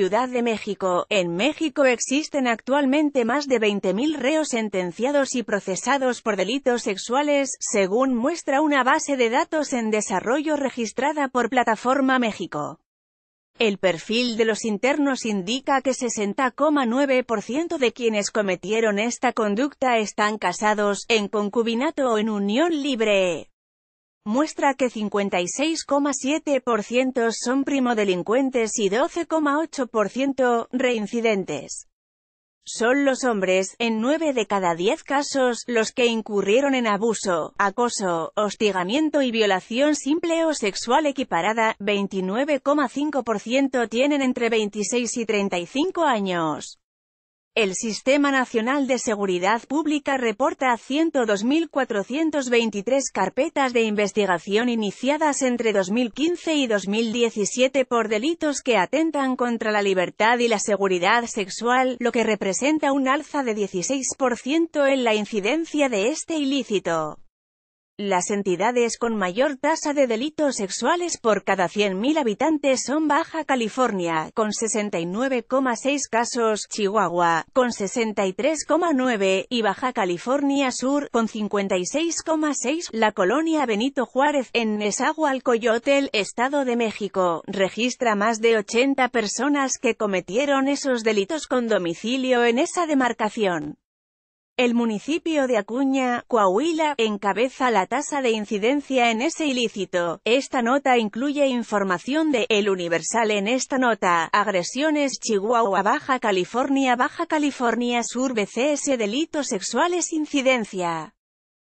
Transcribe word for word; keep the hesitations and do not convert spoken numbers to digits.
Ciudad de México. En México existen actualmente más de veinte mil reos sentenciados y procesados por delitos sexuales, según muestra una base de datos en desarrollo registrada por Plataforma México. El perfil de los internos indica que sesenta coma nueve por ciento de quienes cometieron esta conducta están casados, en concubinato o en unión libre. Muestra que cincuenta y seis coma siete por ciento son primodelincuentes y doce coma ocho por ciento reincidentes. Son los hombres, en nueve de cada diez casos, los que incurrieron en abuso, acoso, hostigamiento y violación simple o sexual equiparada. Veintinueve coma cinco por ciento tienen entre veintiséis y treinta y cinco años. El Sistema Nacional de Seguridad Pública reporta ciento dos mil cuatrocientas veintitrés carpetas de investigación iniciadas entre dos mil quince y dos mil diecisiete por delitos que atentan contra la libertad y la seguridad sexual, lo que representa un alza de dieciséis por ciento en la incidencia de este ilícito. Las entidades con mayor tasa de delitos sexuales por cada cien mil habitantes son Baja California, con sesenta y nueve coma seis casos, Chihuahua, con sesenta y tres coma nueve, y Baja California Sur, con cincuenta y seis coma seis. La colonia Benito Juárez, en Nezahualcóyotl, Estado de México, registra más de ochenta personas que cometieron esos delitos con domicilio en esa demarcación. El municipio de Acuña, Coahuila, encabeza la tasa de incidencia en ese ilícito. Esta nota incluye información de El Universal. En esta nota, agresiones Chihuahua, Baja California, Baja California Sur, B C S, delitos sexuales, incidencia.